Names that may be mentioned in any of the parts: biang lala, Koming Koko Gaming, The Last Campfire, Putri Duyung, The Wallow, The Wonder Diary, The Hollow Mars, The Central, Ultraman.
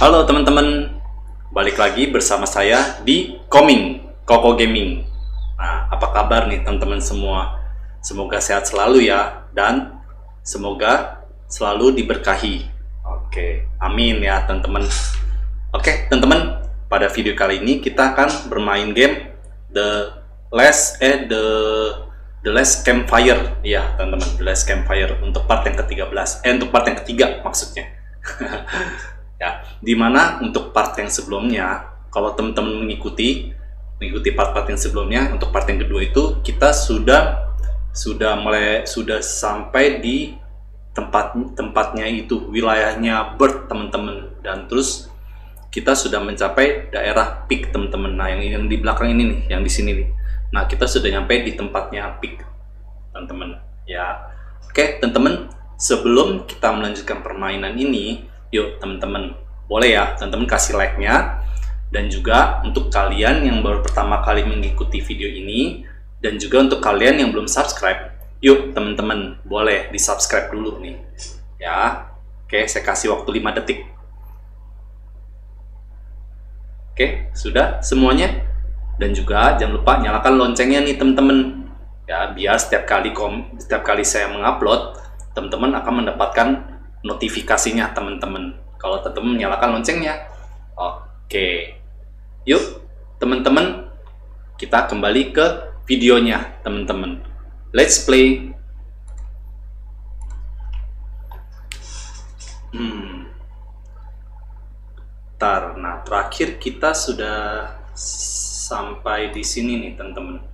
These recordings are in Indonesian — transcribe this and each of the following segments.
Halo teman-teman, balik lagi bersama saya di Koming Koko Gaming. Nah, apa kabar nih teman-teman semua? Semoga sehat selalu ya, dan semoga selalu diberkahi. Oke, amin ya teman-teman. Oke teman-teman, pada video kali ini kita akan bermain game The Last Campfire. Ya teman-teman, The Last Campfire untuk part yang ke-13. Untuk part yang ketiga maksudnya. Ya, dimana untuk part yang sebelumnya, kalau teman-teman mengikuti part-part yang sebelumnya, untuk part yang kedua itu kita sudah sampai di tempatnya itu, wilayahnya Bird teman-teman, dan terus kita sudah mencapai daerah Peak teman-teman. Nah, yang di belakang ini nih, yang di sini nih. Nah, kita sudah nyampe di tempatnya Peak teman-teman. Ya, oke teman-teman, sebelum kita melanjutkan permainan ini, yuk teman-teman, boleh ya teman-teman kasih like-nya, dan juga untuk kalian yang baru pertama kali mengikuti video ini, dan juga untuk kalian yang belum subscribe, yuk teman-teman boleh di subscribe dulu nih ya. Oke, saya kasih waktu 5 detik. Oke, sudah semuanya? Dan juga jangan lupa nyalakan loncengnya nih teman-teman ya, biar setiap kali saya mengupload, teman-teman akan mendapatkan notifikasinya teman-teman kalau teman-teman nyalakan loncengnya. Oke, yuk teman-teman kita kembali ke videonya teman-teman. Let's play. Nah, terakhir kita sudah sampai di sini nih teman-teman.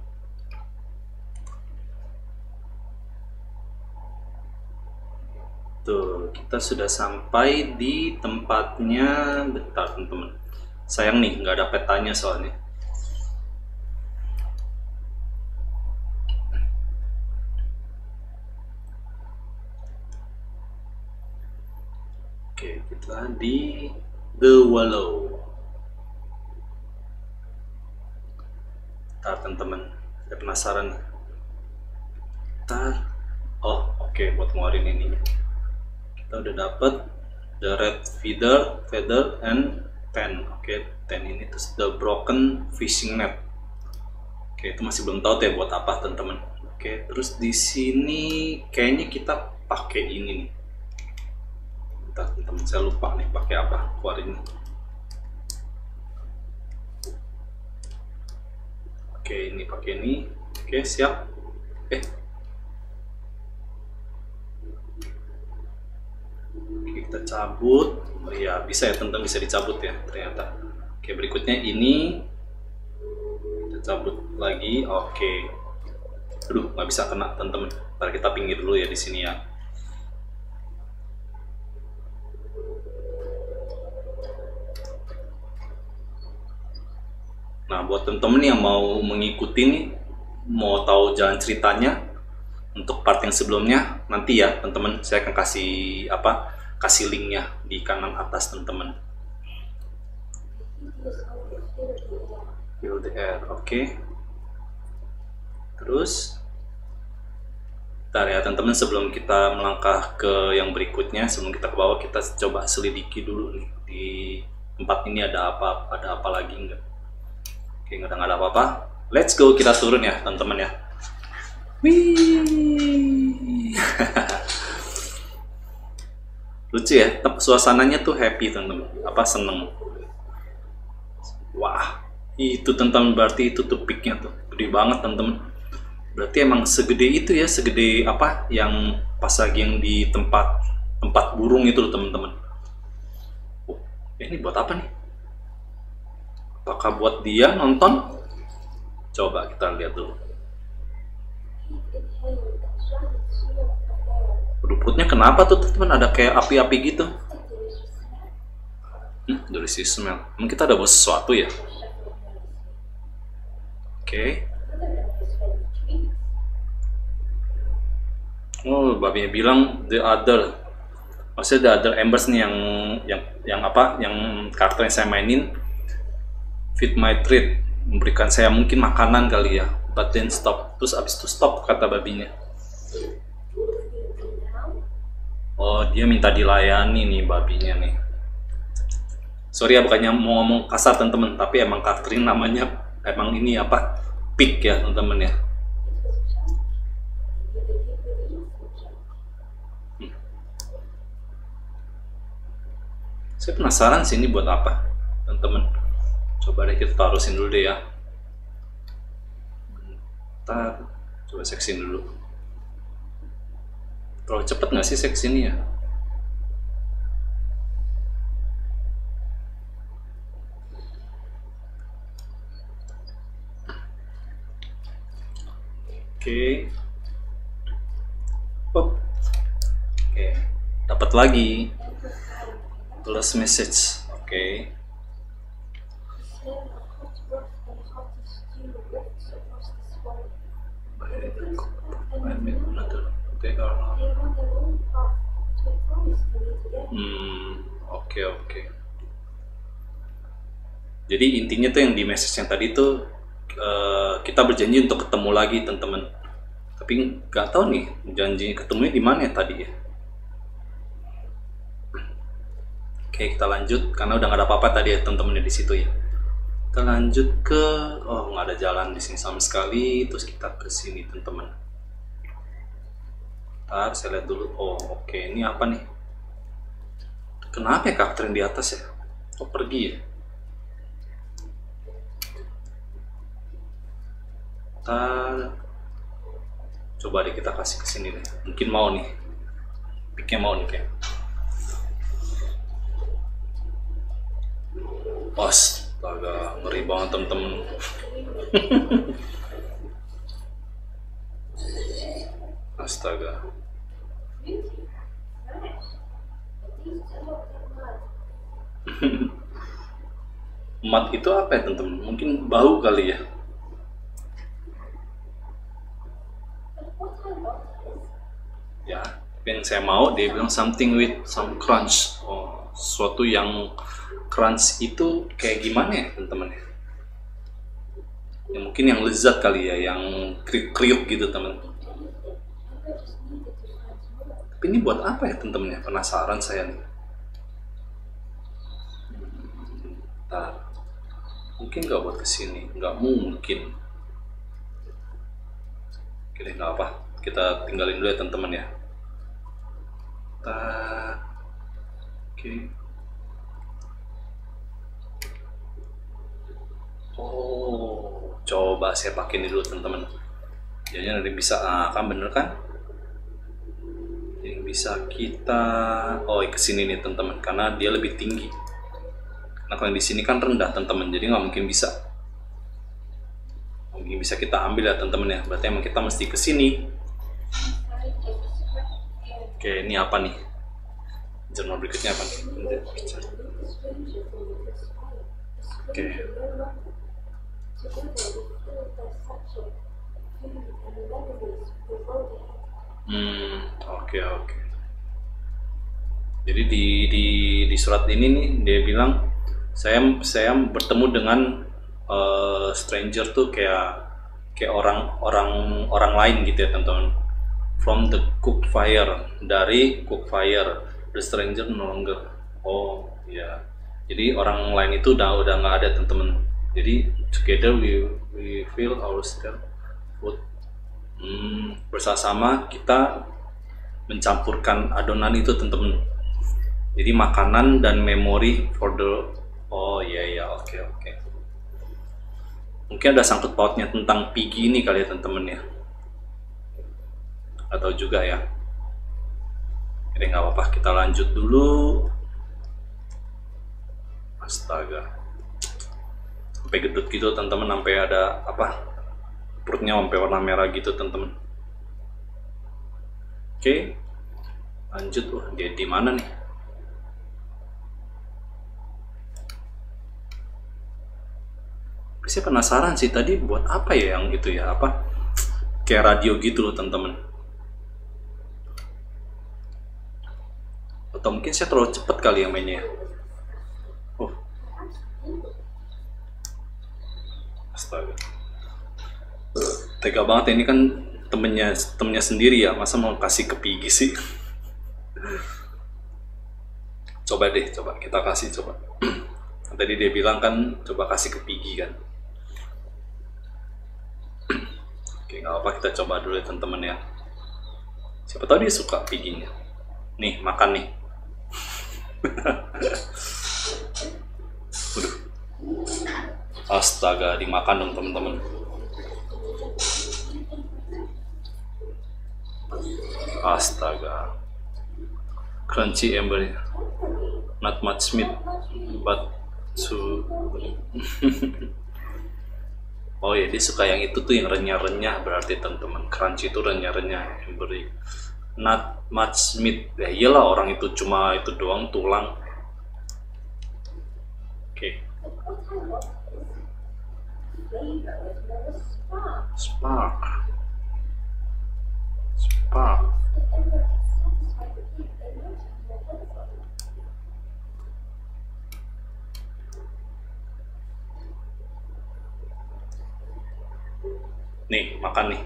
Tuh, kita sudah sampai di tempatnya. Bentar teman-teman, sayang nih nggak ada petanya soalnya. Oke, kita di The Wallow. Bentar teman-teman, saya penasaran. Bentar. Oh, oke, buat ngeluarin ininya kita udah dapat the red feather and ten. Oke, ten ini terus the broken fishing net. Oke, itu masih belum tahu tuh ya buat apa teman-teman. Oke, terus di sini kayaknya kita pakai ini nih. Bentar teman-teman, saya lupa nih pakai apa keluarin. Oke, ini pakai ini. Oke, siap. Kita cabut. Oh iya, bisa ya teman-teman, bisa dicabut ya ternyata. Oke, berikutnya ini kita cabut lagi. Oke, aduh nggak bisa kena teman-teman. Ntar kita pinggir dulu ya di sini ya. Nah, buat teman-teman yang mau mengikuti nih, mau tahu jalan ceritanya untuk part yang sebelumnya, nanti ya teman-teman saya akan kasih linknya di kanan atas teman-teman. Fill the air. Oke, terus bentar ya teman-teman, sebelum kita melangkah ke yang berikutnya, sebelum kita ke bawah, kita coba selidiki dulu nih di tempat ini ada apa lagi enggak. Oke, nggak ada apa-apa. Let's go, kita turun ya teman-teman ya. Wih. Lucu ya, suasananya tuh happy teman-teman, seneng. Wah, itu teman-teman, berarti itu tuh peak-nya tuh gede banget teman-teman. Berarti emang segede itu ya, segede apa yang pas lagi yang di tempat burung itu loh teman-teman. Ini buat apa nih? Apakah buat dia nonton? Coba kita lihat dulu. Perutnya kenapa tuh teman-teman, ada kayak api-api gitu. Dari si smell mungkin kita ada bawa sesuatu ya. Oke. Oh, babinya bilang the other, maksudnya the other embers nih, yang karakter yang saya mainin. Feed my treat, memberikan saya mungkin makanan kali ya. But then stop, terus abis itu stop kata babinya. Oh, dia minta dilayani nih babinya nih. sorry ya, bukannya mau ngomong kasar teman-teman, tapi emang Catherine namanya emang ini apa, pik ya teman-teman ya. Saya penasaran sih ini buat apa teman-teman, coba deh kita taruhin dulu deh ya, bentar, coba seksin dulu. Terlalu cepet nggak sih seksinnya ya? Oke, pop, oke, dapat lagi plus message, oke. Oke. Jadi intinya tuh yang di message yang tadi tuh kita berjanji untuk ketemu lagi teman-teman. Tapi nggak tahu nih janji ketemunya di mana ya tadi ya. Oke, kita lanjut karena udah nggak ada apa-apa tadi ya teman-teman di situ ya. Kita lanjut ke, oh nggak ada jalan di sini sama sekali. Terus kita ke sini teman-teman. Ntar saya lihat dulu. Oh oke, ini apa nih? Kenapa ya Catherine di atas ya? Kok pergi ya? Ntar coba deh kita kasih ke sini deh. Mungkin mau nih. Piknya mau nih kayak. Astaga, ngeri banget temen-temen. Astaga. Mat itu apa ya temen-temen? Mungkin bau kali ya. Ya, yang saya mau dia bilang something with some crunch. Oh, sesuatu yang crunch itu kayak gimana ya teman-teman ya? Ya mungkin yang lezat kali ya, yang kriuk-kriuk gitu teman. Tapi ini buat apa ya teman-teman ya? Penasaran saya nih. Bentar. Mungkin nggak buat kesini, nggak mungkin. Oke deh, nggak apa, kita tinggalin dulu ya teman-teman ya. Bentar. Oke. Oh, coba saya pakai ini dulu teman-teman. Jadinya nanti bisa, kan bener kan? Yang bisa kita, oh kesini nih teman-teman, karena dia lebih tinggi. Karena kalau di sini kan rendah teman-teman, jadi nggak mungkin bisa. Nggak mungkin bisa kita ambil ya teman-teman ya. Berarti emang kita mesti kesini. Oke, ini apa nih? Jurnal berikutnya apa nih? Oke. Oke. Jadi di surat ini nih dia bilang saya bertemu dengan stranger tuh kayak orang lain gitu ya teman-teman. From the campfire, dari campfire, the stranger no longer. Oh ya. Jadi orang lain itu udah nggak ada teman-teman. Jadi together we feel ourselves food. Bersama-sama kita mencampurkan adonan itu teman-teman. Jadi makanan dan memori for the, oh iya yeah, ya yeah, oke. Mungkin ada sangkut pautnya tentang Piggy ini kali ya teman-teman ya. Atau juga ya. Jadi nggak apa-apa, kita lanjut dulu. Astaga. Sampai gedut gitu teman-teman, sampai ada apa, perutnya sampai warna merah gitu teman-teman. Oke, lanjut. Dia di mana nih? Tapi saya penasaran sih tadi buat apa ya yang gitu ya, apa kayak radio gitu loh teman-teman. Atau mungkin saya terlalu cepet kali yang mainnya. Astaga, tega banget ya, ini kan temennya sendiri ya, masa mau kasih ke Piggy sih? Coba deh, coba kita kasih, coba Tadi dia bilang kan coba kasih ke Piggy kan. Oke, nggak apa-apa, kita coba dulu ya teman-teman ya. Siapa tahu dia suka Piggy-nya. Nih, makan nih. Waduh. Astaga, dimakan dong teman-teman. Astaga, crunchy embernya, not much meat, but so... Oh ya, dia suka yang itu tuh, yang renyah-renyah berarti teman-teman. Crunchy itu renyah-renyah embernya, not much meat. Ya iyalah, orang itu cuma itu doang tulang. Oke. Spark. Nih, makan nih.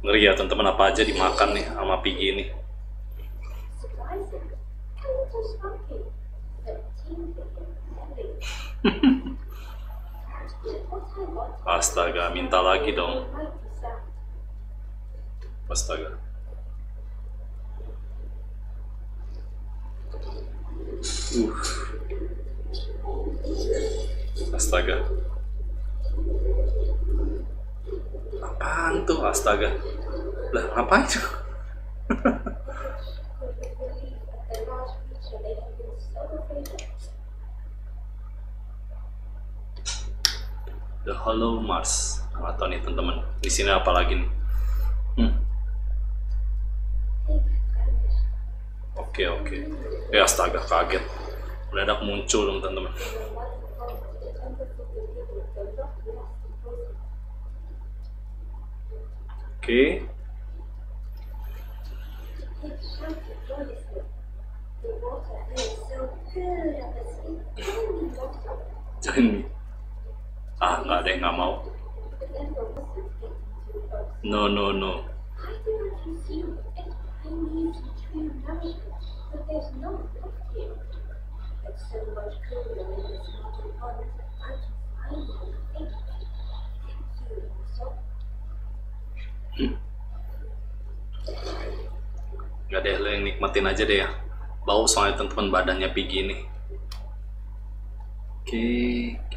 Ngeri ya teman-teman, apa aja dimakan nih sama Piggy ini. Astaga, minta lagi dong. Astaga. Astaga. Apaan tuh, astaga. Lah, ngapain tuh? The Hollow Mars, atau nih teman-teman, di sini apa lagi nih? Oke. Ya astaga, kaget, mendadak muncul dong teman-teman. Oke. Jangan. Ah, nggak ada yang nggak mau. No. Nggak deh, lo yang nikmatin aja deh ya. Bau soalnya teman-teman badannya Piggy nih. Oke.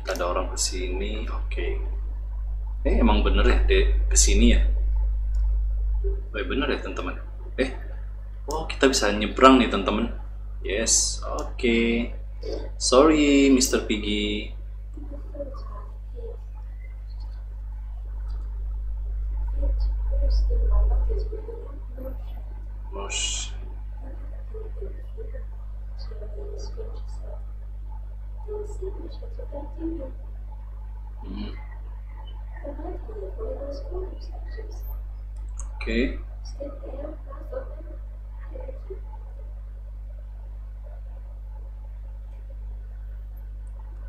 Ada orang kesini, oke. Emang bener ya dia kesini ya? Bener ya teman-teman? Oh, kita bisa nyebrang nih teman-teman. Yes, oke. Sorry, Mr. Piggy. Mosh. Oke.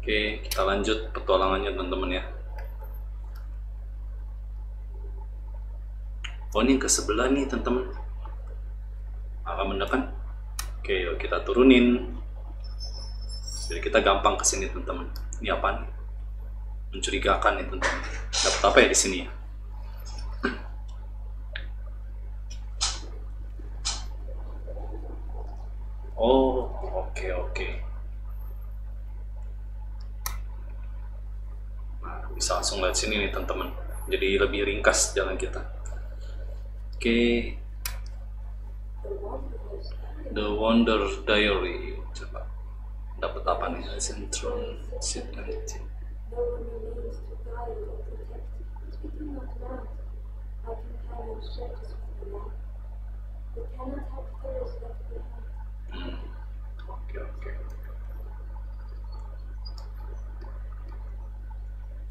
Oke, kita lanjut petualangannya teman-teman ya. Oh, ini ke sebelah nih teman-teman. Agak mendekat. Oke, yuk kita turunin. Jadi kita gampang kesini teman-teman. Ini apaan? Mencurigakan nih teman-teman. Dapat apa ya di sini ya? Oh, oke. Nah, bisa langsung lihat sini nih teman-teman. Jadi lebih ringkas jalan kita. Oke. The Wonder Diary. Coba. Dapat apa nih? The Central Sheet 19. Oke.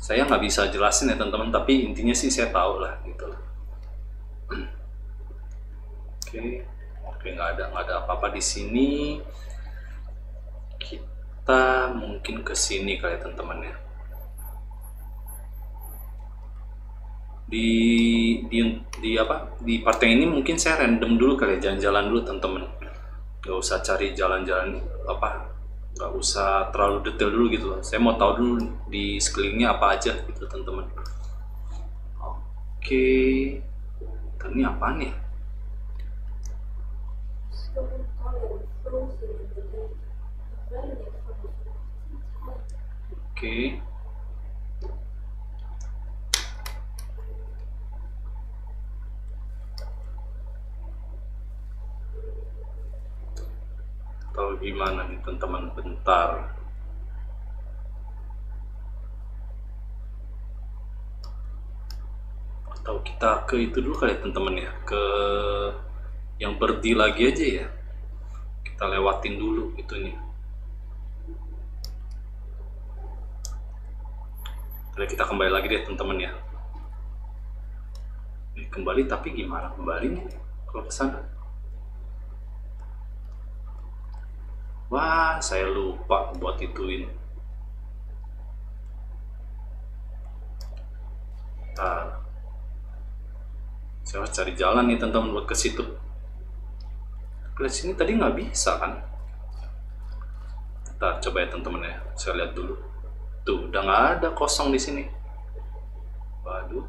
Saya nggak bisa jelasin ya teman-teman, tapi intinya sih saya tahu lah gitu. Oke, nggak ada apa-apa di sini. Kita mungkin kesini kali teman-teman ya. di part yang ini mungkin saya random dulu kali ya, jalan-jalan dulu teman-teman, nggak usah cari jalan-jalan apa, nggak usah terlalu detail dulu gitu loh. Saya mau tahu dulu di sekelilingnya apa aja gitu teman-teman. Oke, ini apaan ya? Oke. Atau gimana nih teman-teman, bentar. Atau kita ke itu dulu kali ya teman-teman ya, ke yang berdi lagi aja ya. Kita lewatin dulu itunya. Lalu kita kembali lagi deh teman-teman ya. Kembali, tapi gimana kembalinya kalau ke sana? Wah, saya lupa buat ituin. Bentar. Saya harus cari jalan nih teman-teman buat ke situ. Ke sini tadi nggak bisa kan? Bentar, coba ya teman-teman ya. Saya lihat dulu. Tuh, udah nggak ada, kosong di sini. Waduh.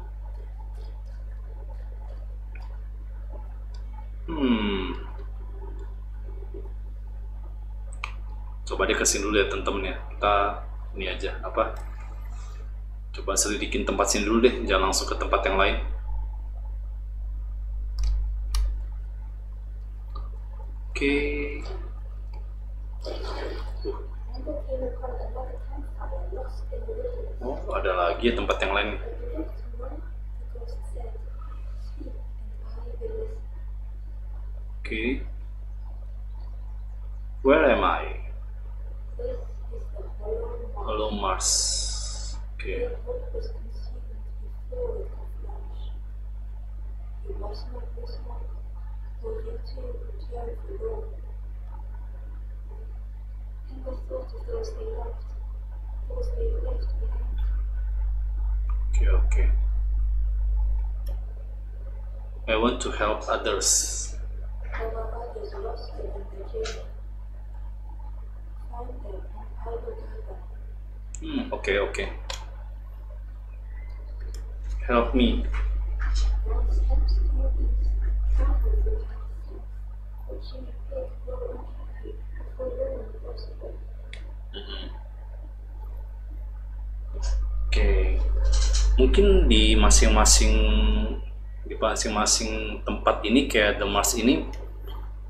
Coba deh kesini dulu ya temen-temen ya, kita ini aja apa, coba selidikin tempat sini dulu deh, jangan langsung ke tempat yang lain. Oke. Oh, ada lagi ya tempat yang lain. Oke. Where am I? Hollow Mars. Oke. Oke. I want to help others. Oke. Help me. Oke. Mungkin di masing-masing tempat ini kayak The Mars ini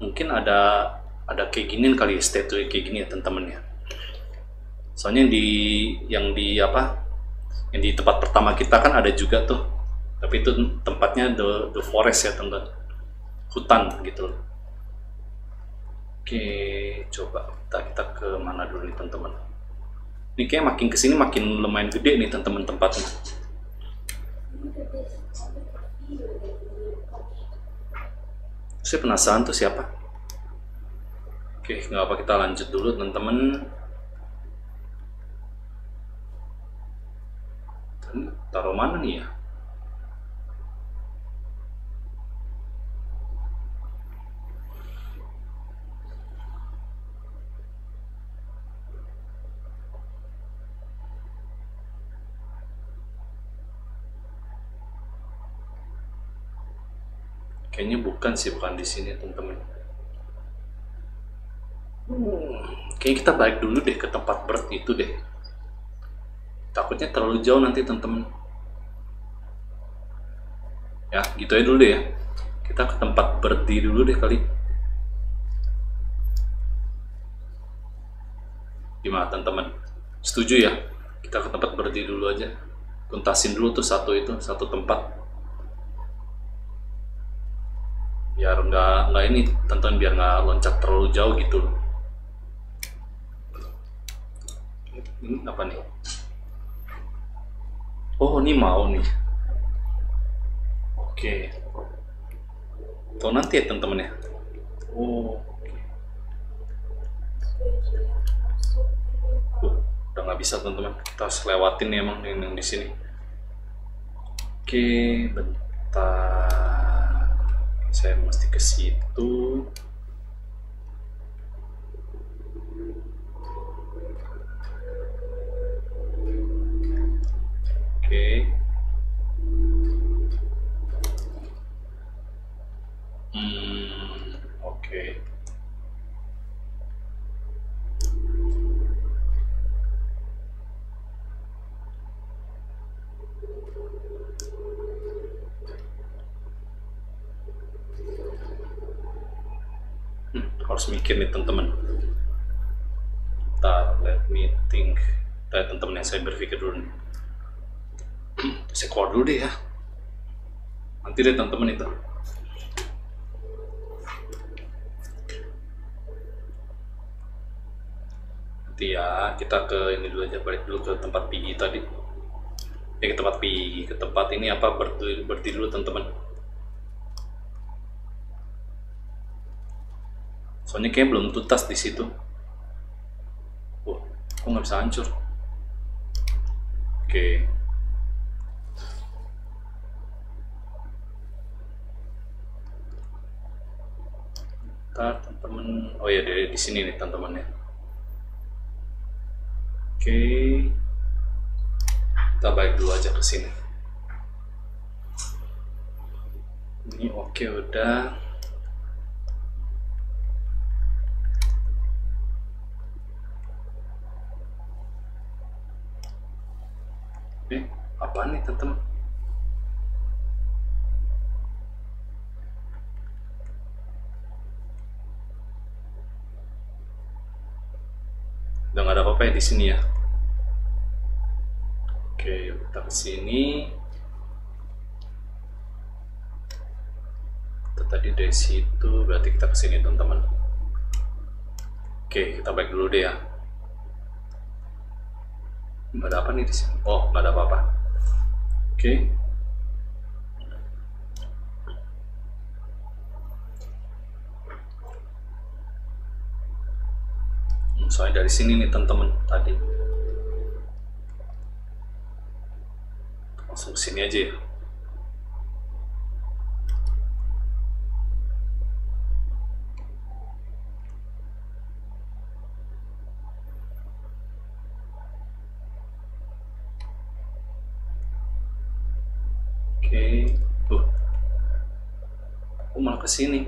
mungkin ada kayak gini kali, statue kayak gini ya teman-teman ya. Soalnya yang di tempat pertama kita kan ada juga tuh, tapi itu tempatnya the forest ya teman-teman, hutan gitu. Oke, coba kita ke mana dulu nih teman-teman? Ini kayak makin kesini makin lumayan gede nih teman-teman tempatnya. Saya penasaran tuh siapa? Oke, nggak apa, kita lanjut dulu teman-teman. Taruh mana nih ya? Kayaknya bukan sih, bukan di sini teman-teman. Kayaknya kita balik dulu deh ke tempat bird itu deh. Takutnya terlalu jauh nanti teman-teman. Ya, gitu aja dulu deh ya. Kita ke tempat berdi dulu deh kali. Gimana teman-teman? Setuju ya? Kita ke tempat berdi dulu aja. Tuntasin dulu tuh satu tempat. Biar nggak ini, teman-teman, biar nggak loncat terlalu jauh gitu loh. Ini apa nih? Oh, ini mau nih. Oke, atau nanti ya teman-teman ya. Udah nggak bisa teman-teman, kita harus lewatin nih emang yang di sini. Oke, bentar. Saya mesti ke situ. Oke. Oke. Harus mikir nih teman-teman. Bentar, let me think. Bentar, teman-teman, yang saya berpikir dulu nih. Saya keluar dulu deh ya. Nanti deh teman-teman itu. Nanti ya, kita ke ini dulu aja, balik dulu ke tempat PI tadi. Ya ke tempat PI, ke tempat ini apa, berdiri dulu teman-teman. Soalnya kayak belum tuntas di situ. Wah, kok nggak bisa hancur? Oke. Ntar teman-teman, oh ya dari di sini nih teman-temannya. Oke, kita balik dulu aja ke sini. Ini oke udah. Apaan nih teman-teman? Udah nggak ada apa-apa ya di sini ya. Oke, yuk kita ke sini. Kita tadi dari situ, berarti kita ke sini teman-teman. Oke, kita balik dulu deh ya. Nggak ada apa nih di sini? Oh, nggak ada apa-apa. Oke. Soalnya dari sini nih teman-teman tadi. Langsung sini aja ya. Ke sini,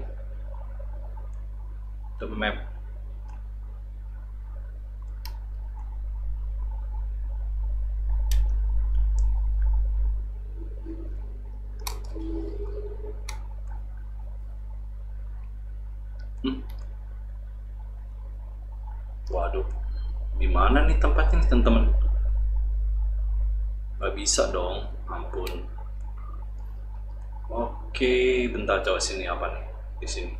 the map. Waduh, di mana nih tempatnya nih teman-teman? Gak bisa dong, ampun. Oke, bentar coba sini apa nih? Di sini.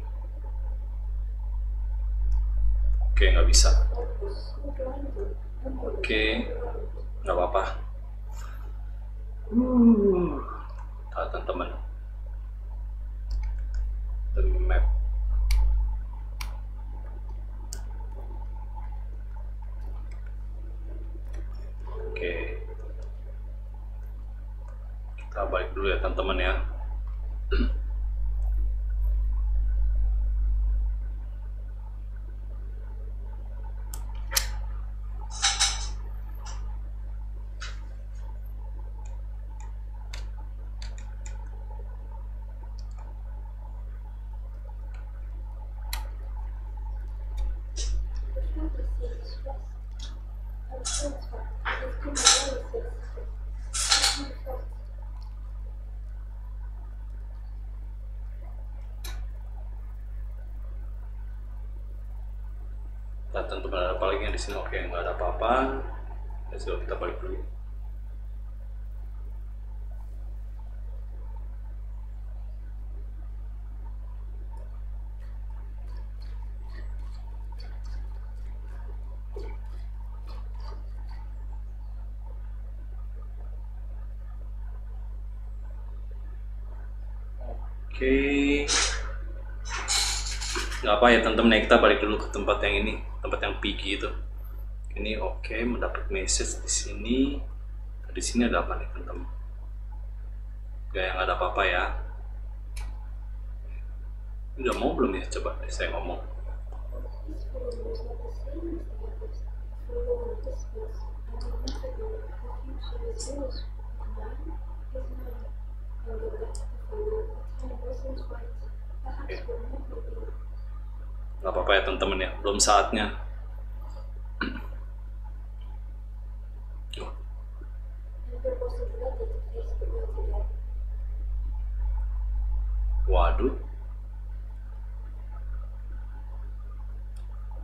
Oke, nggak bisa. Oke, nggak apa-apa. Teman-teman. The map. Oke. Kita balik dulu ya teman-teman ya. Tentu ada apa lagi di sini. Oke, nggak ada apa-apa. Ya sudah, kita balik dulu. Oke, nggak apa ya teman-teman, kita balik dulu ke tempat yang ini, tempat yang pigi itu. Ini oke, mendapat message di sini. Di sini ada apa nih teman-teman? Kayak nggak ada apa-apa ya. Udah mau belum ya? Coba deh saya ngomong. Okay. Gak apa-apa ya teman-teman ya, belum saatnya. Waduh.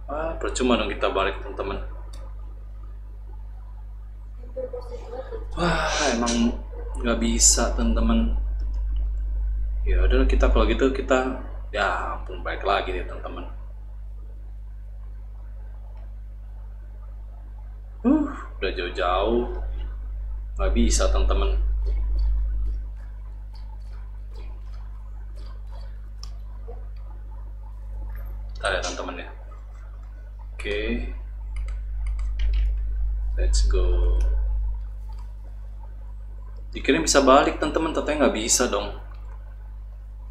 Ah, percuma dong kita balik teman-teman. Wah, emang nggak bisa teman-teman. Ya udah kita kalau gitu kita ya ampun balik lagi nih teman-teman. Udah jauh-jauh nggak bisa teman-teman. Bentar ya teman-teman ya. Oke, let's go. Dikira bisa balik teman-teman, ternyata nggak bisa dong.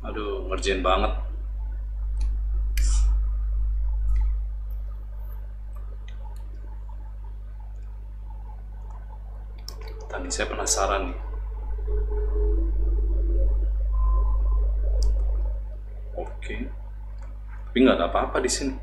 Aduh, ngerjain banget. Tadi saya penasaran nih. Oke, tapi nggak ada apa-apa di sini.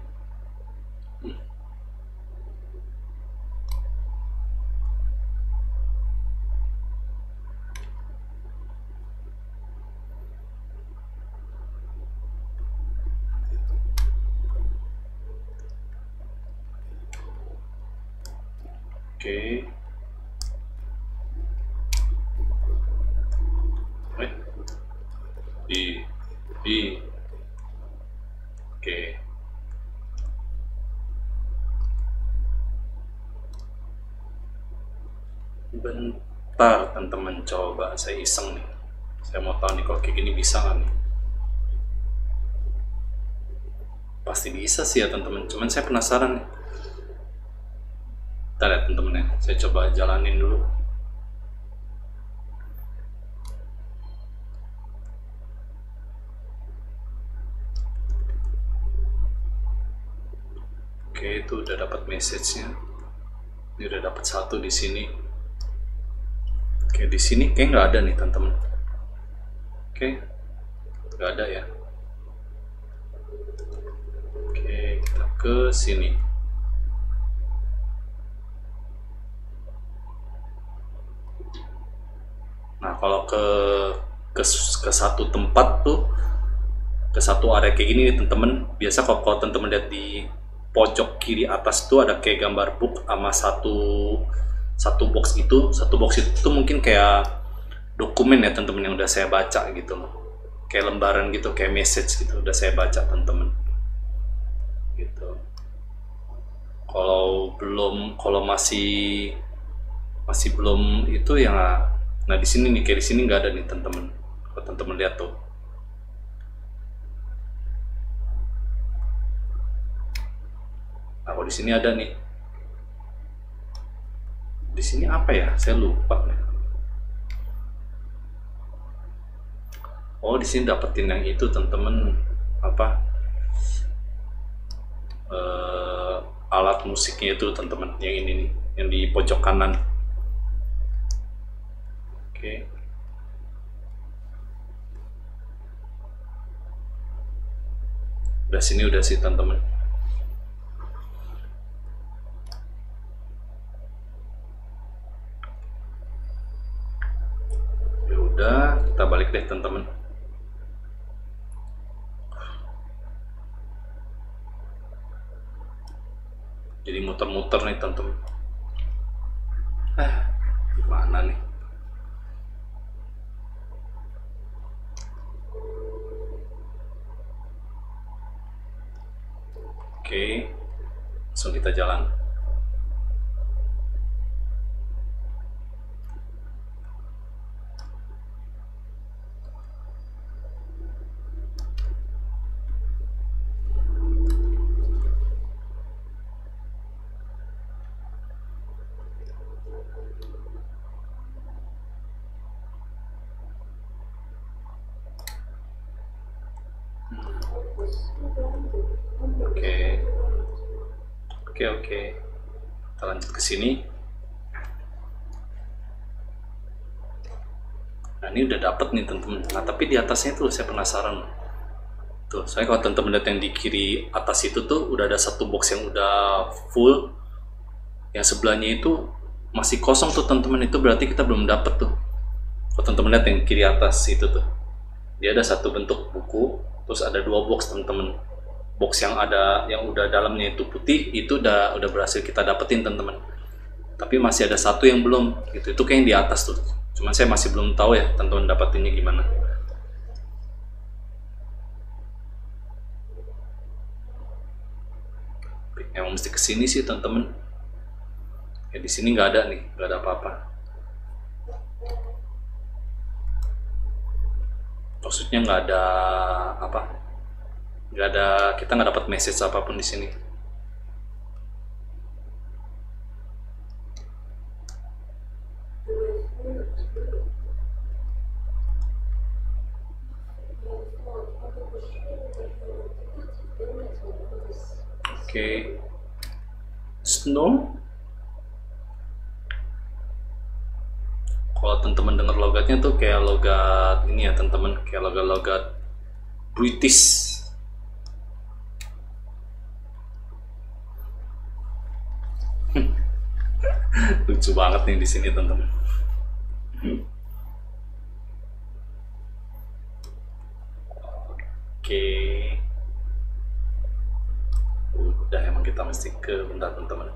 Oke. Oke. Bentar teman-teman, coba saya iseng nih. Saya mau tahu nih kalau kayak gini bisa nggak nih? Pasti bisa sih ya teman-teman. Cuman saya penasaran nih. Bentar ya temen-temen ya, saya coba jalanin dulu. Oke, itu udah dapat message-nya. Ini udah dapat satu di sini. Oke, di sini kayak nggak ada nih temen-temen. Oke, nggak ada ya. Oke, kita ke sini. Nah, kalau ke satu tempat tuh, ke satu area kayak gini nih temen-temen, biasa kalau temen-temen lihat di pojok kiri atas tuh ada kayak gambar book sama satu box itu, tuh mungkin kayak dokumen ya temen-temen yang udah saya baca gitu loh, kayak lembaran gitu, kayak message gitu, udah saya baca temen-temen gitu. Kalau belum, kalau masih belum itu ya nggak. Nah di sini nih, kayak di sini nggak ada nih teman-teman. Kalau teman-teman lihat tuh, nah kalau di sini ada nih. Di sini apa ya? Saya lupa nih. Oh di sini dapetin yang itu teman-teman, apa alat musiknya itu teman-teman, yang ini nih, yang di pojok kanan. Oke. Udah sini udah sih teman-teman. Ya udah, kita balik deh teman-teman. Jadi muter-muter nih teman-teman. Gimana nih? Oke, langsung kita jalan. Oke. Kita lanjut ke sini. Nah, ini udah dapet nih teman-teman. Nah, tapi di atasnya tuh saya penasaran. Tuh, saya kalau teman-teman lihat yang di kiri atas itu tuh udah ada satu box yang udah full. Yang sebelahnya itu masih kosong tuh teman-teman, itu berarti kita belum dapet tuh. Kalau teman-teman lihat yang kiri atas itu tuh. Dia ada satu bentuk buku, terus ada dua box teman-teman. Box yang ada yang udah dalamnya itu putih itu udah berhasil kita dapetin teman-teman, tapi masih ada satu yang belum gitu, itu kayak yang di atas tuh, cuman saya masih belum tahu ya teman-teman dapetinnya gimana. Emang mesti kesini sih teman-teman ya, di sini nggak ada nih, nggak ada apa-apa, maksudnya nggak ada apa, nggak ada, kita nggak dapat message apapun di sini. Oke. Snow. Kalau teman-teman dengar logatnya tuh kayak logat ini ya teman-teman, kayak logat-logat British. Lucu banget nih di sini teman-teman. Oke. Udah, emang kita mesti ke bentar teman-teman.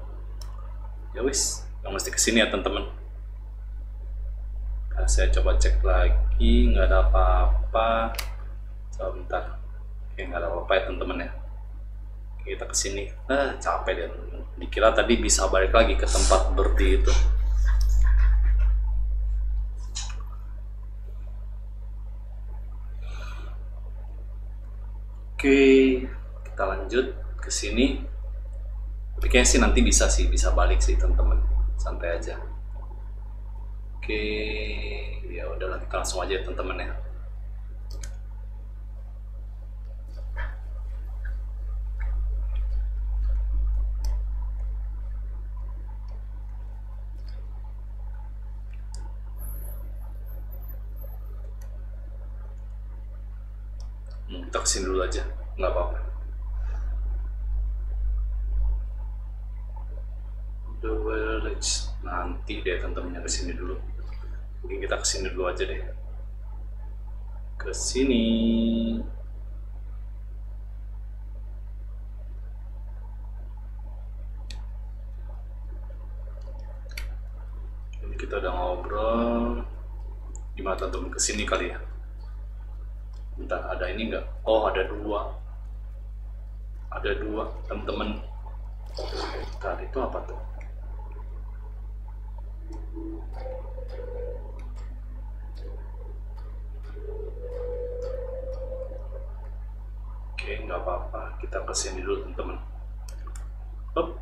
Ya wis, nggak mesti kesini ya teman-teman. Nah, saya coba cek lagi, nggak ada apa-apa. Coba bentar. Oke, nggak ada apa-apa ya teman-teman ya. Kita kesini, capek deh. Dikira tadi bisa balik lagi ke tempat berarti itu. Oke, kita lanjut ke sini. Tapi kayaknya sih nanti bisa sih, bisa balik sih teman-teman. Santai aja. Oke, ya udah kita langsung aja teman-teman ya. Kita kesini dulu aja, nggak apa-apa. The Village, nanti deh teman-temannya kesini dulu. Mungkin kita kesini dulu aja deh. Kesini. Ini kita udah ngobrol. Gimana teman-teman kesini kali ya? Bentar, ada ini enggak? Oh, ada dua. Ada dua, teman-teman. Bentar, itu apa tuh? Oke, nggak apa-apa. Kita kesini dulu, teman-teman. Oh,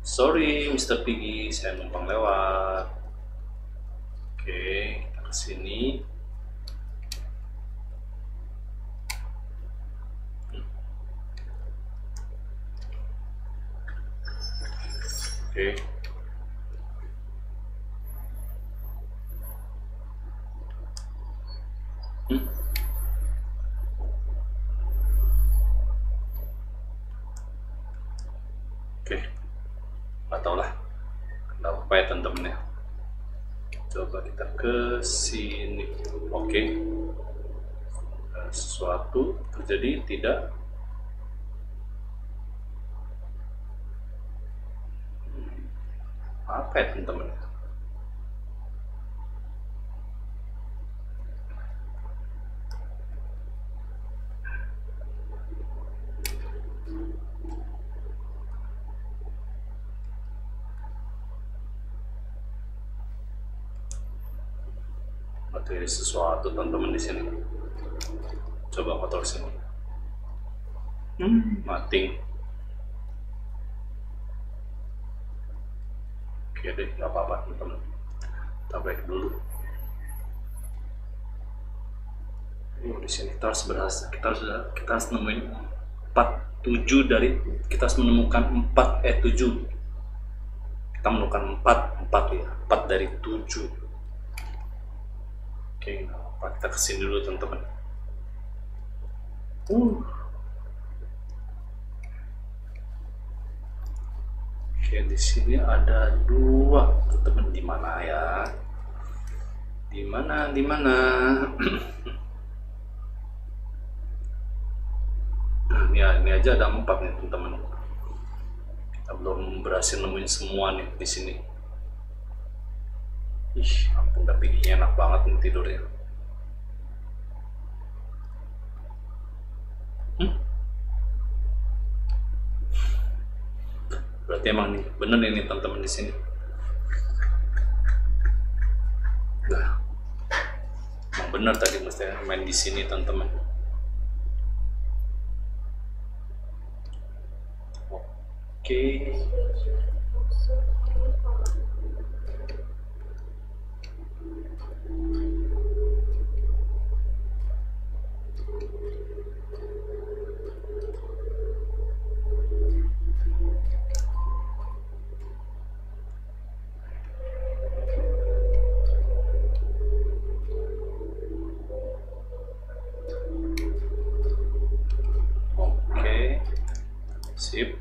sorry, Mr. Piggy. Saya numpang lewat. Oke, kita kesini. Oke. Oke. Nggak tahu lah. Nggak apa-apa ya teman-teman ya. Coba kita ke sini. Oke. Sesuatu terjadi tidak? Apa ya teman-teman? Materi sesuatu teman-teman di sini. Coba kotor sini. Mati. Ya deh, nggak apa-apa teman-teman, kita break dulu. di sini kita harus berhasil, kita harus nemuin 47 dari, kita harus menemukan 7. Kita menemukan 4 ya, 4 dari 7. Oke, kita kesini dulu teman-teman. Oke, di sini ada 2 teman-teman, di mana ya? Di mana? Ya, ini aja ada 4 nih teman-teman. Kita belum berhasil nemuin semua nih di sini. Ih, ampun, tapi ini enak banget nih tidurnya. Berarti emang nih bener ini teman-teman di sini. Nah, emang bener tadi mestinya main di sini teman-teman. Oke, sip.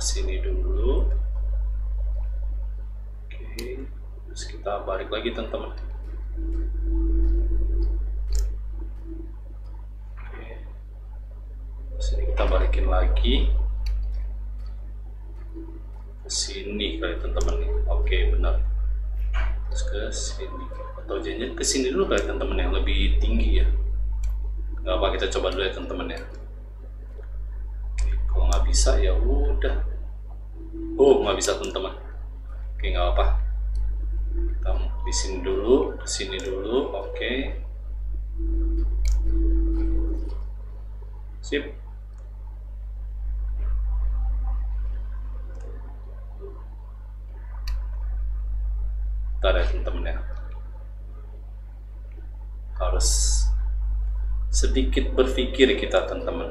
Kesini dulu, oke, terus kita balik lagi teman-teman. Oke, sini kita balikin lagi, kesini kali teman-teman nih, oke benar, terus kesini, atau jangan kesini dulu kali teman-teman yang lebih tinggi ya, nggak apa, kita coba dulu ya teman-teman ya. Oke, kalau nggak bisa ya udah. Nggak bisa teman-teman. Oke, nggak apa-apa. Kita di sini dulu, ke sini dulu. Oke. Sip. Bentar ya teman-teman ya. Harus sedikit berpikir kita teman-teman.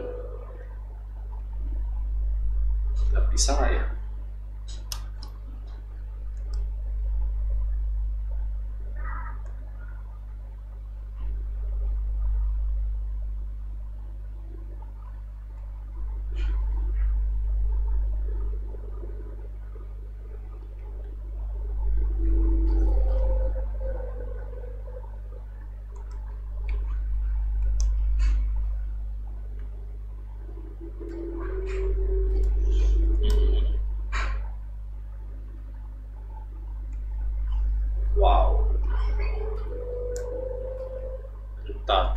Nggak bisa ya.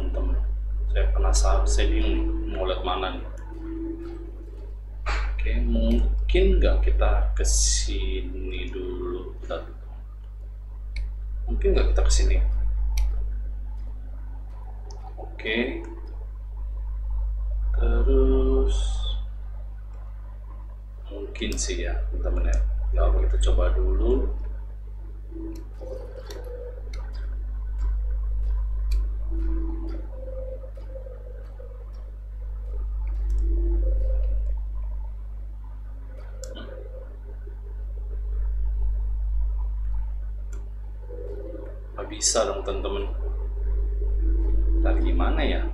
Teman-teman, saya penasaran, saya bingung mau lihat mana nih. Oke, mungkin nggak kita kesini dulu, Oke, terus mungkin sih ya teman-teman ya, nggak apa, kita coba dulu. Bisa dong teman-teman. Tadi gimana ya?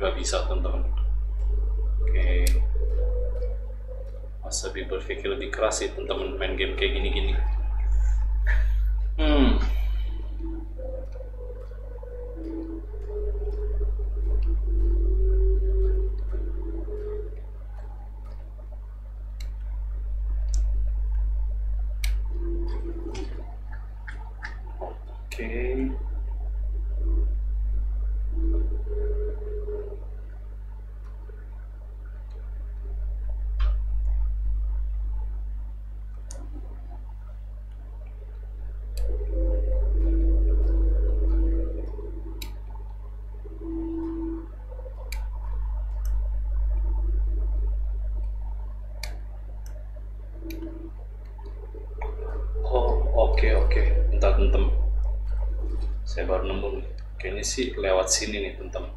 Gak bisa teman-teman. Lebih berpikir lebih keras sih teman-teman main game kayak gini-gini. Oke. tentem. Saya baru nemu nih. Kayaknya sih lewat sini nih tentem.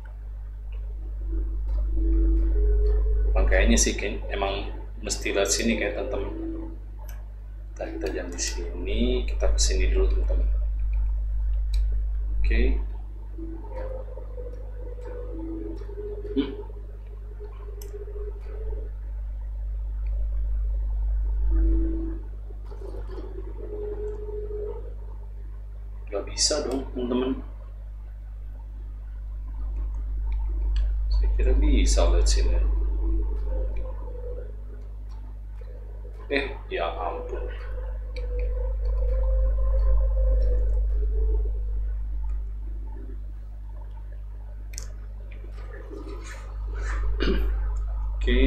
Makanya sih emang mesti lewat sini kayak tentem. Nah, kita jangan di sini, kita kesini dulu temen-temen. Oke. Gak bisa dong temen-temen. Saya kira bisa lihat sini. Ya ampun. Oke.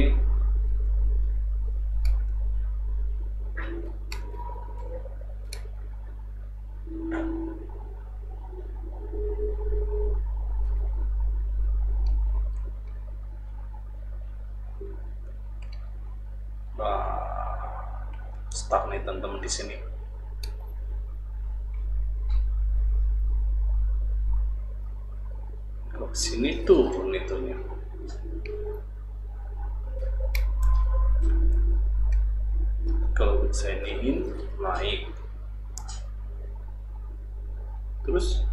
Stuck nih teman-teman di sini. Kalau sini turun itunya. Kalau saya iniin naik. Terus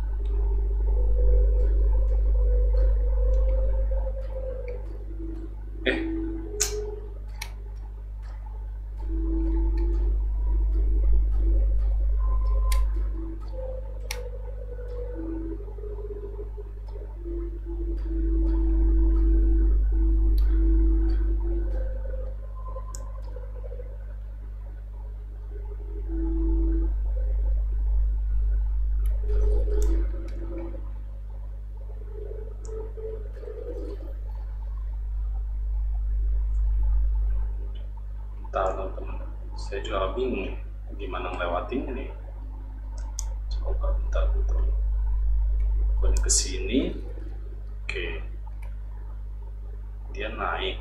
saya juga bingung gimana ngelewatinnya nih. Coba bentar gitu. Pokoknya ke sini. Oke. Dia naik.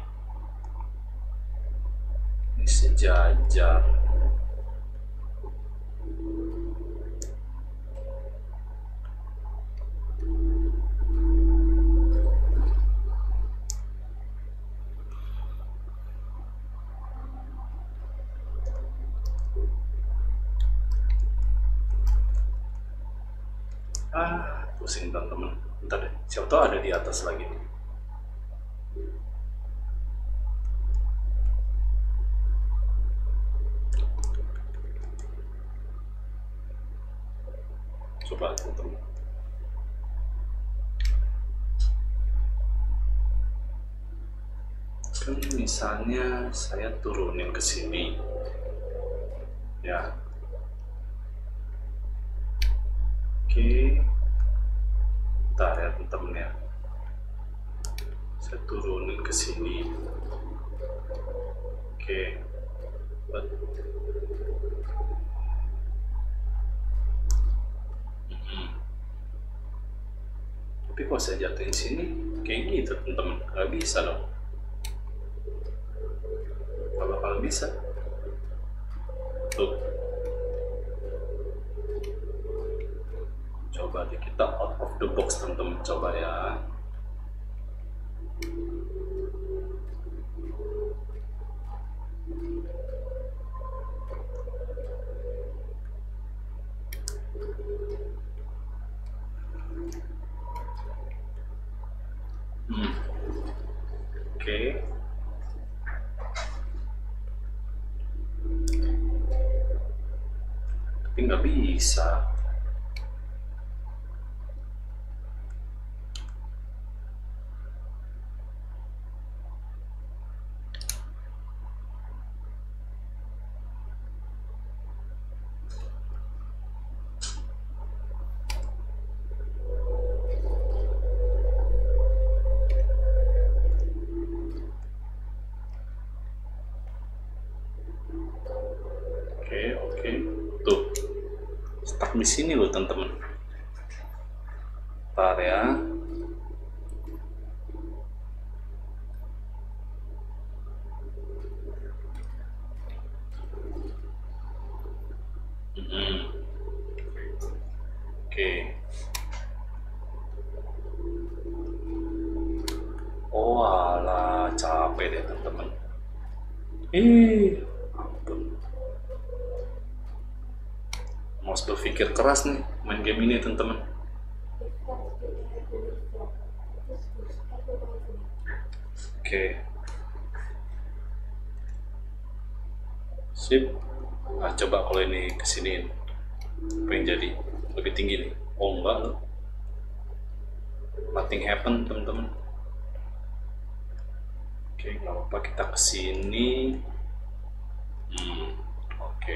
Ini sejajar. Pusing teman-teman. Bentar deh, siapa tahu ada di atas lagi. Coba teman-teman. Kan misalnya saya turunin ke sini, ya. Oke, bentar ya temen-temen ya. Saya turunin ke sini. Oke. Tapi kalau saya jatuhin sini, kayak gitu temen-temen. Gak bisa loh. Gak bakal bisa. Tuh. Coba deh kita out of the box teman-teman, coba ya. Oke. Tapi nggak bisa. Oke. Tuh. Stuck di sini loh, teman-teman. Bentar ya. capek deh teman-teman. Ampun. Mau berpikir keras nih main game ini teman-teman. Oke. Sip. Nah, coba kalau ini kesiniin. Pengen jadi lebih tinggi nih. Oh enggak. Nothing happen teman-teman. Oke, nggak apa-apa, kita kesini. Oke.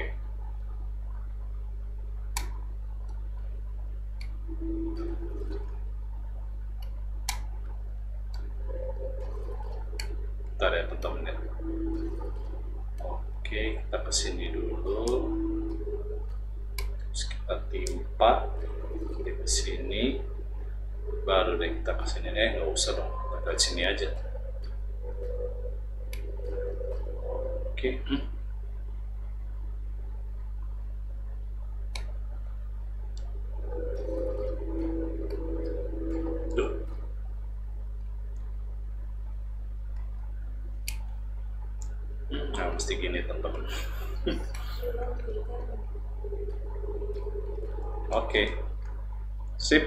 Bentar ya teman-teman ya. Oke, kita kesini dulu. Terus kita timpa di kesini. Baru deh kita kesini. Nggak usah dong, kita kesini aja. Oke, Duh. Nah, mesti gini teman-teman. Oke, sip.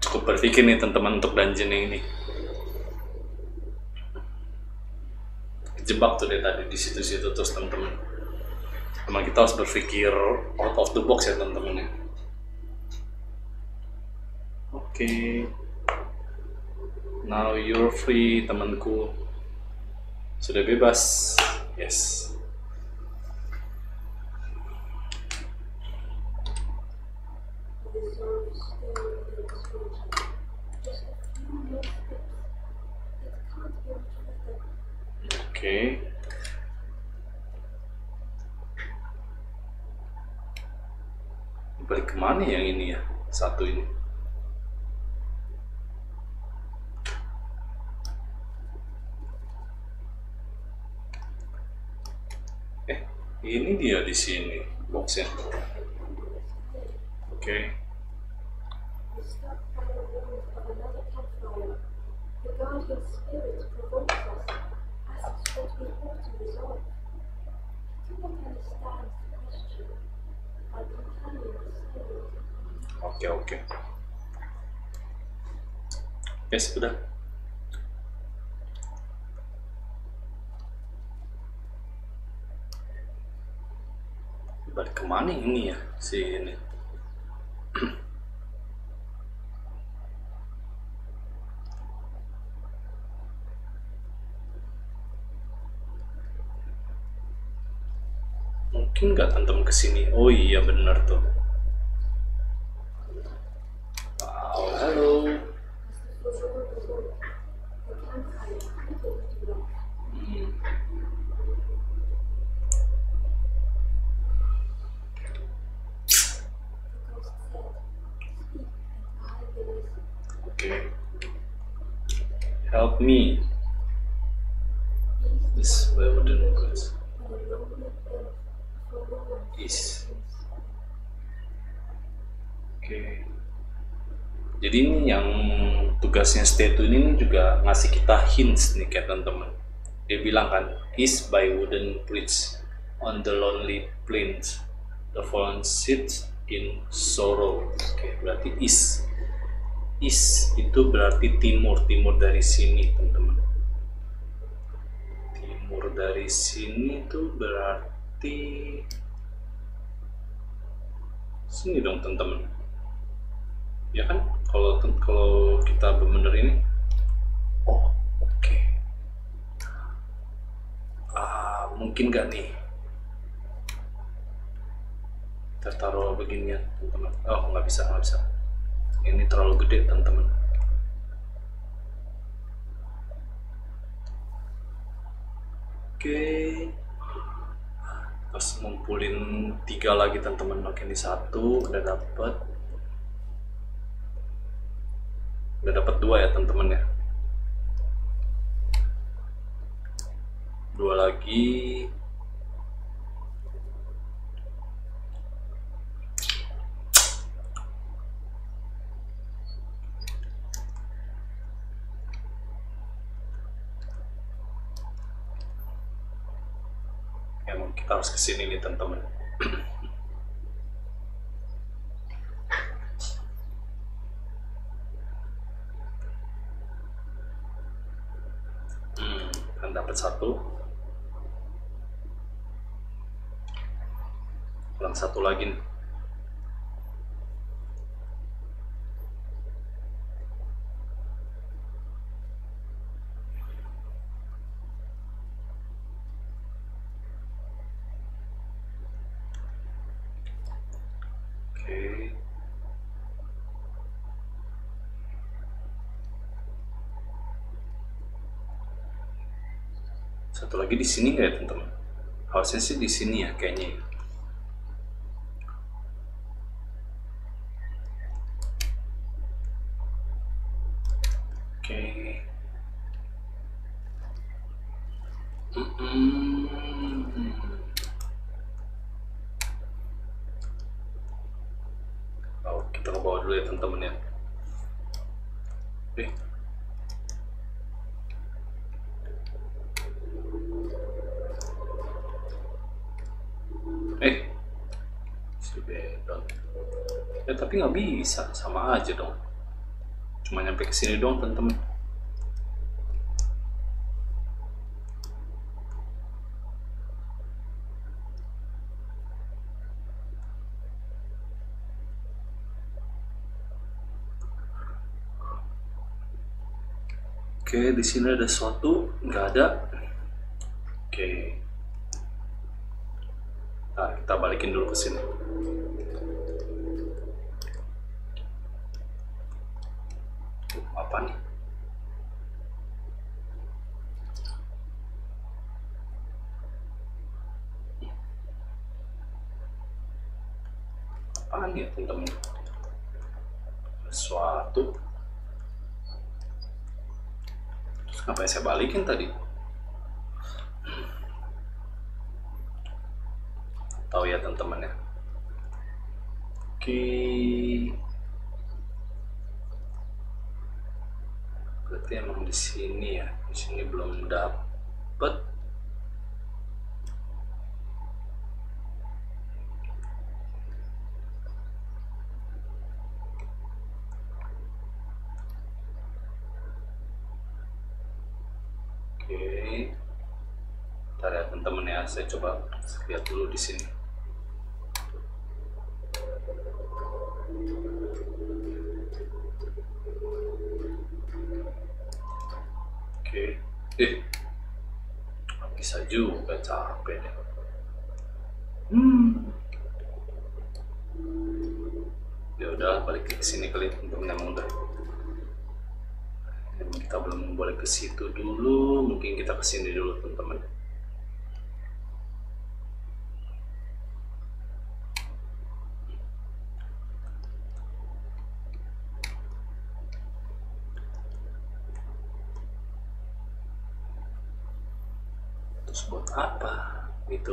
Cukup berpikir nih teman-teman untuk dungeon ini. Jebak tuh deh tadi di situ-situ terus teman-teman. Emang kita harus berpikir out of the box ya teman-teman ya. Oke. Now you're free temanku. Sudah bebas. Yes. Oke. Balik kemana yang ini ya? Satu ini. Ini dia di sini boxnya. Oke. Oke. Yes, sudah. Balik kemana ini ya, sini. Mungkin nggak teman-teman kesini. Oh iya benar tuh. Help me. This wooden goods. Is. Oke. Jadi ini yang tugasnya statue ini juga ngasih kita hints nih kayak teman-teman. Dia bilang kan, is by wooden bridge on the lonely plains. The fallen sits in sorrow. Oke, berarti is. Is itu berarti timur, timur dari sini teman-teman. Timur dari sini itu berarti sini dong teman-teman. Ya kan? Kalau kita bener ini. Oh, oke. Mungkin nggak nih? Kita taruh beginian teman-teman. Oh, nggak bisa. Ini terlalu gede teman-teman. Oke. Terus ngumpulin 3 lagi teman-teman. Oke, ini 1 udah dapat. Udah dapat 2 ya teman-teman ya. 2 lagi. kita harus kesini nih teman-teman. Kan dapat satu, kurang satu lagi nih. Satu lagi di sini nggak ya teman-teman? Harusnya sih di sini ya kayaknya. Oke. Oh, kita ke bawah dulu ya teman-teman ya. Tapi nggak bisa, sama aja dong. Cuma nyampe ke sini dong, teman-teman. Oke, di sini ada sesuatu, nggak ada. Oke. Nah, kita balikin dulu ke sini. Apa nih? Apaan ya teman-teman? Sesuatu. Terus ngapain saya balikin tadi? Tahu ya teman-teman ya. Oke. Berarti emang di sini ya, di sini belum dapet. Oke, kita lihat teman-teman ya, saya coba lihat dulu di sini. Bisa juga, capek deh. Ya udah, balik ke sini kali untuk memang udah. Kita belum boleh ke situ dulu, mungkin kita ke sini dulu teman-teman. Terus buat apa itu?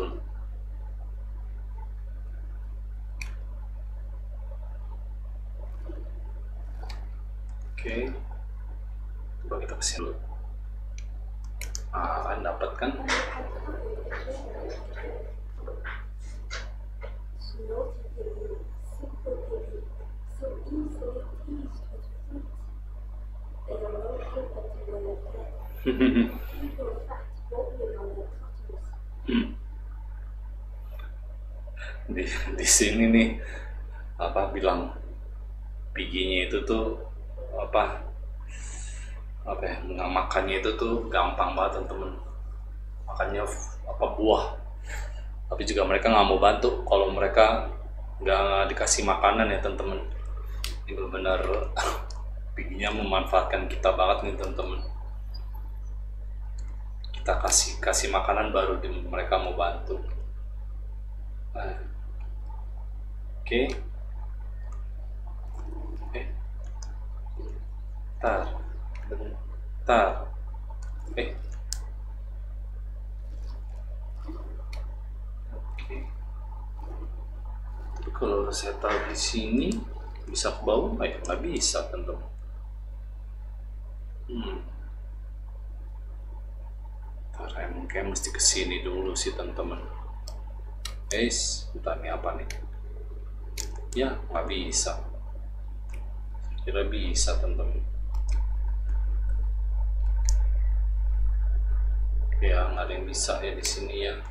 Oke, coba kita kesini dulu. Akan dapat kan? Di sini nih apa bilang bijinya itu tuh apa ya, makannya itu tuh gampang banget temen-temen, makannya apa buah, tapi juga mereka nggak mau bantu kalau mereka nggak dikasih makanan ya temen-temen. Ini benar-benar bijinya memanfaatkan kita banget nih temen-temen. Kita kasih makanan baru mereka mau bantu. Oke. Bentar. Oke. Tapi kalau saya taruh di sini bisa ke bawah, nggak bisa tentu. Ntar, emang kayak mesti kesini dulu sih teman-teman. Guys, utami apa nih? Ya, nggak bisa. Kira bisa, teman-teman. Ya, nggak ada yang bisa ya di sini ya.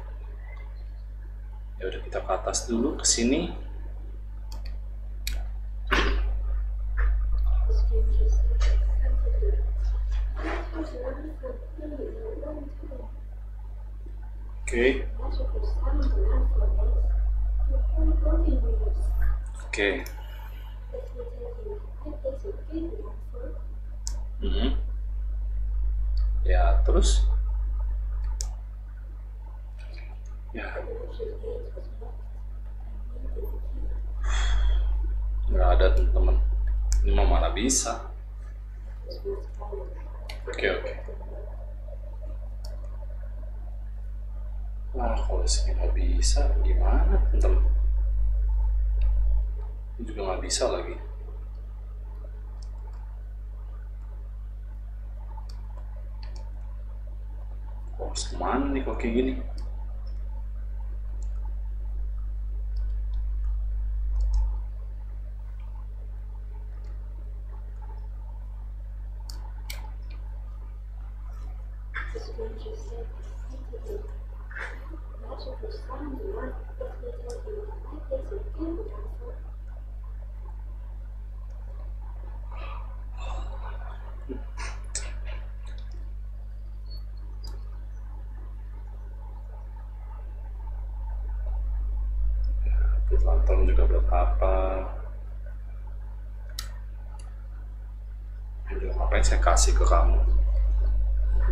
Ya udah, kita ke atas dulu, ke sini. Oke. Ya, terus? Ya. Nggak ada, teman-teman. Ini mah mana bisa. Oke. Nah, kalau sini nggak bisa, gimana, teman-teman? Ini juga nggak bisa lagi. Kok harus kemana nih kalau kayak gini? Lantern juga buat apa? Aduh, apa yang saya kasih ke kamu?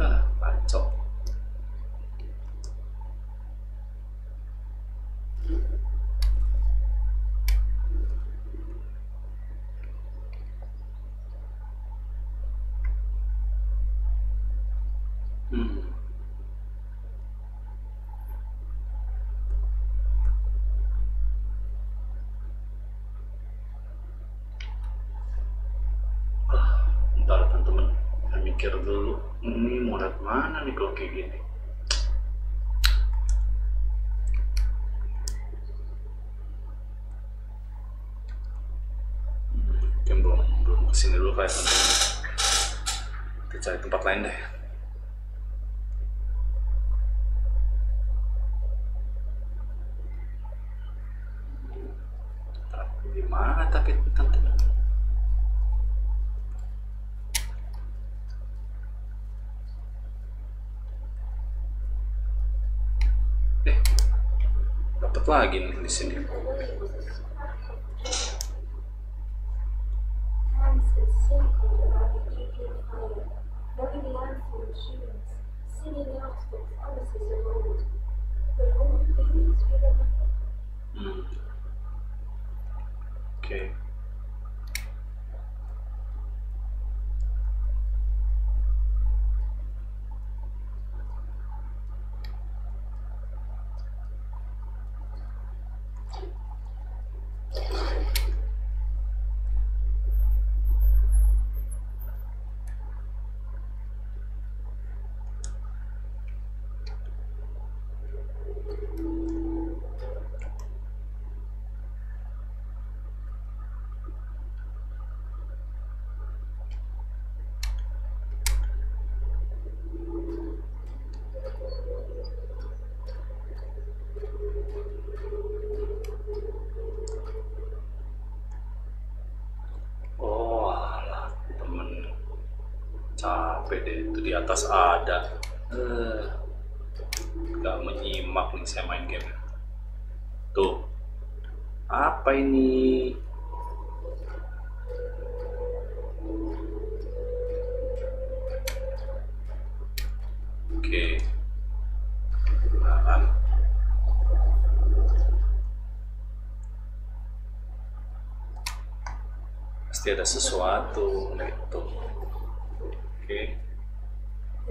Nah, pancok. Dulu ini mau lihat mana nih kalau kayak gini. Mungkin belum kesini dulu kayak teman, kita cari tempat lain deh. Tapi di mana tapi teman-teman? Lagi nih di sini. Oke. Pede itu di atas ada, nggak menyimak nih saya main game. Tuh, apa ini? Oke, paham. Pasti ada sesuatu gitu. Okay.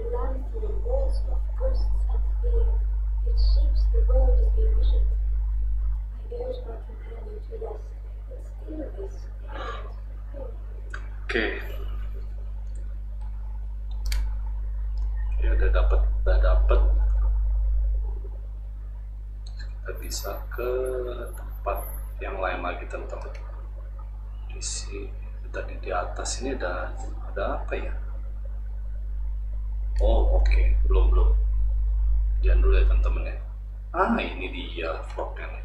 The land for the walls of ghosts and fear, it shapes the world as they wish it. I dared not companion to loss, but still this okay. Ya udah dapat. Kita kita bisa ke tempat yang lain lagi teman-teman. Di sini tadi di atas ini ada apa ya? Oh oke, belum jangan dulu ya teman-teman ya. Ah ini dia vlognya nih.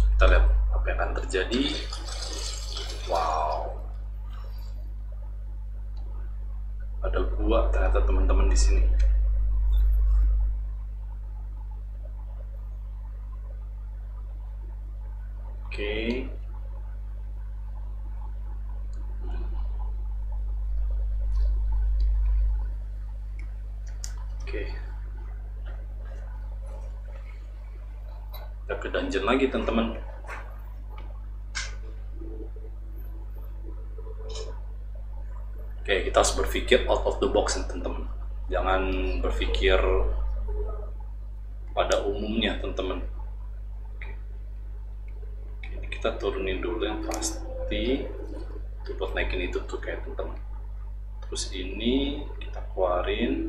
Kita lihat apa yang akan terjadi. Wow, ada gua ternyata teman-teman di sini. Oke, ke dungeon lagi teman-teman. Oke, kita harus berpikir out of the box teman-teman, jangan berpikir pada umumnya teman-teman. Oke, kita turunin dulu yang pasti itu buat naikin itu tuh kayak teman-teman. Terus ini kita keluarin.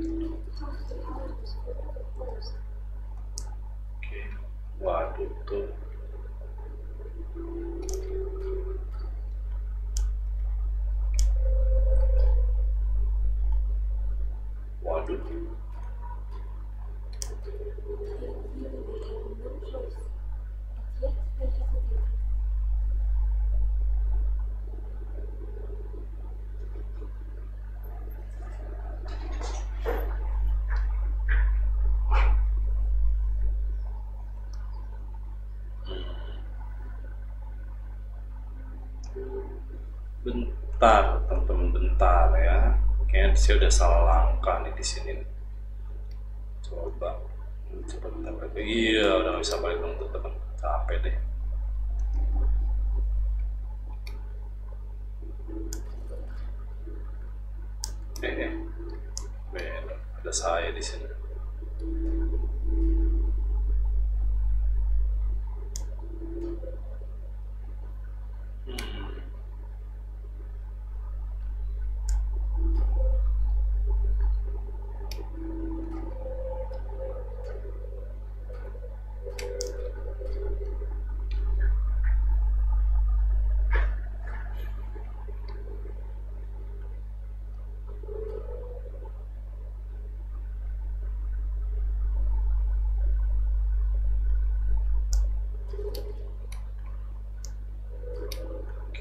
Waduh tuh. Waduh. Bentar teman-teman, bentar ya. Kayaknya saya udah salah langkah nih di sini. Coba bentar lagi. Iya, udah gak bisa balik dong teman-teman. Capek deh. Ada saya di sini.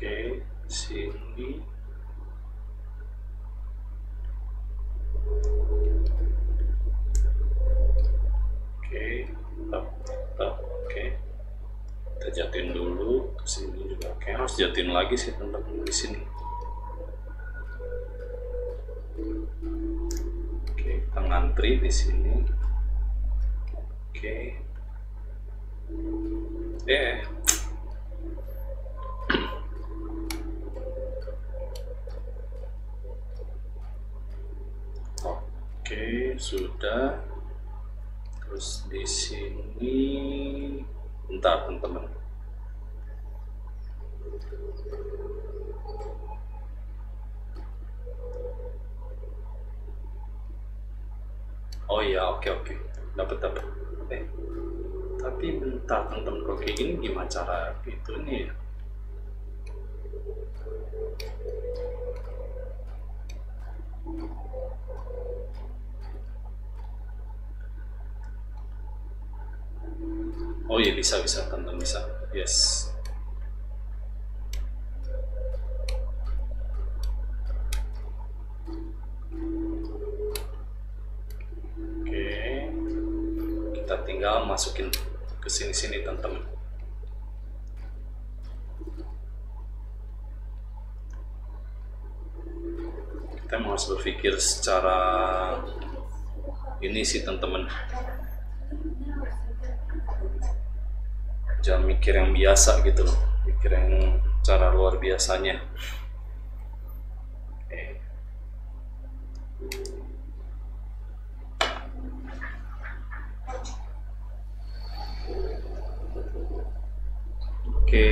Oke, sini. Oke, tetap, oke. Kita jatin dulu, ke sini juga. Oke, harus jatin lagi sih teman-teman di sini. Oke, kita ngantri di sini. Oke. Oke, sudah. Terus di sini bentar teman-teman. Oh iya, oke. Dapat. Tapi bentar teman-teman, kalau kayak gini gimana cara itu nih ya? Oh iya, bisa teman-teman, bisa. Yes. Oke. Kita tinggal masukin ke sini-sini teman-teman. Kita harus berpikir secara ini sih teman-teman. Jangan mikir yang biasa gitu loh, mikir yang cara luar biasanya. Oke.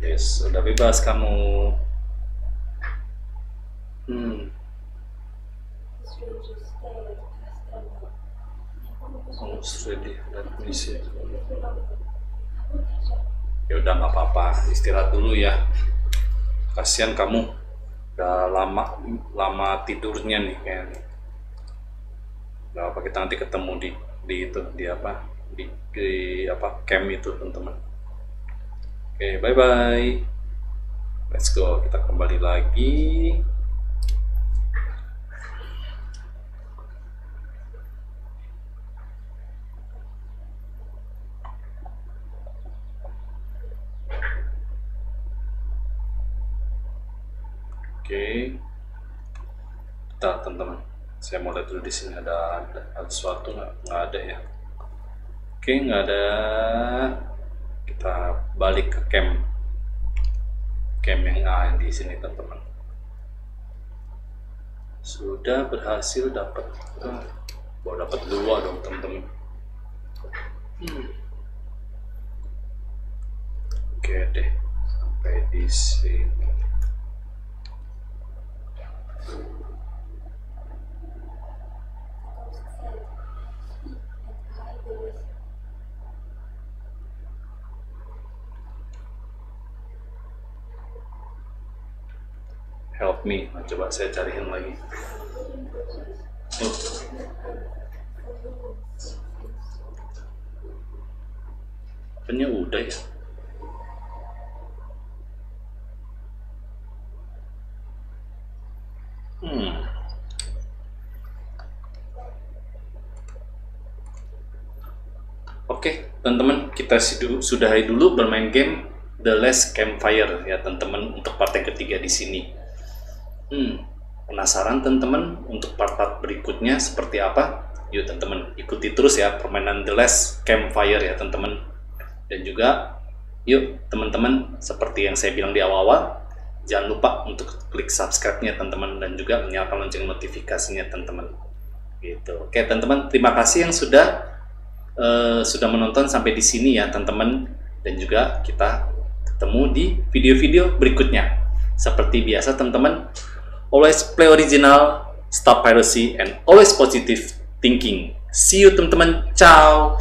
Yes, sudah bebas kamu. Konstruksi dan puisi. Ya udah nggak apa-apa, istirahat dulu ya. Kasihan kamu, udah lama tidurnya nih kayaknya. Nggak apa, kita nanti ketemu di camp itu teman-teman. Oke, bye bye. Let's go, kita kembali lagi. Oke, teman-teman, saya mau lihat dulu di sini ada sesuatu nggak ada ya. Oke, nggak ada, kita balik ke camp yang ada di sini teman-teman. Sudah berhasil dapat, baru dapat 2 dong teman-teman. Oke deh, sampai di sini. Help me, coba saya cariin lagi. Apanya udah ya? Oke, teman-teman, kita sudahi dulu bermain game The Last Campfire ya teman-teman untuk part yang ketiga di sini. Penasaran teman-teman untuk part-part berikutnya seperti apa? Yuk teman-teman ikuti terus ya permainan The Last Campfire ya teman-teman. Dan juga yuk teman-teman seperti yang saya bilang di awal-awal, jangan lupa untuk klik subscribe-nya teman-teman dan juga nyalakan lonceng notifikasinya teman-teman. Gitu. Oke teman-teman, terima kasih yang sudah menonton sampai di sini ya teman-teman. Dan juga kita ketemu di video-video berikutnya. Seperti biasa teman-teman, always play original, stop piracy, and always positive thinking. See you teman-teman, ciao!